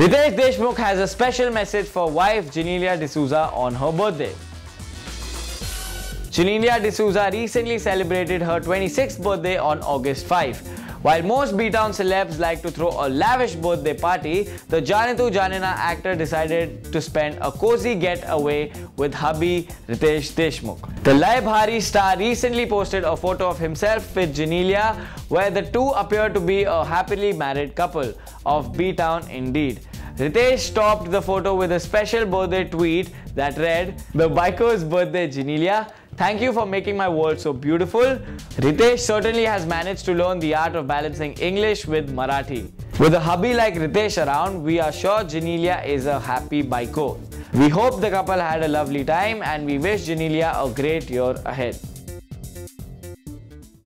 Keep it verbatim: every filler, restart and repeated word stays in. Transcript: Riteish Deshmukh has a special message for wife Genelia D'Souza on her birthday. Genelia D'Souza recently celebrated her twenty-sixth birthday on August fifth. While most B-Town celebs like to throw a lavish birthday party, the Jaane Tu Ya Jaane Na actor decided to spend a cozy getaway with hubby Riteish Deshmukh. The Lai Bhaari star recently posted a photo of himself with Genelia, where the two appear to be a happily married couple of B-Town indeed. Riteish topped the photo with a special birthday tweet that read, "The Baiko's birthday, Genelia. Thank you for making my world so beautiful." Riteish certainly has managed to learn the art of balancing English with Marathi. With a hubby like Riteish around, we are sure Genelia is a happy Baiko. We hope the couple had a lovely time and we wish Genelia a great year ahead.